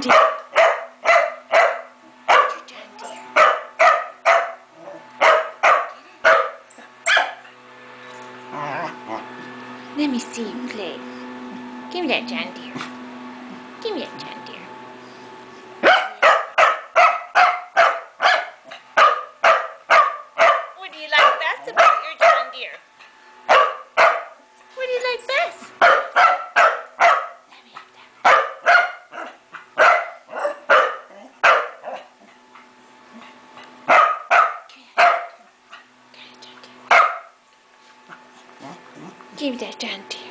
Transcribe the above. John Deere. Let me see him play. Give me that John Deere. Give me that John Deere. What do you like best about your John Deere? What do you like best? Let me have that. Give me that John Deere. Give me that John Deere.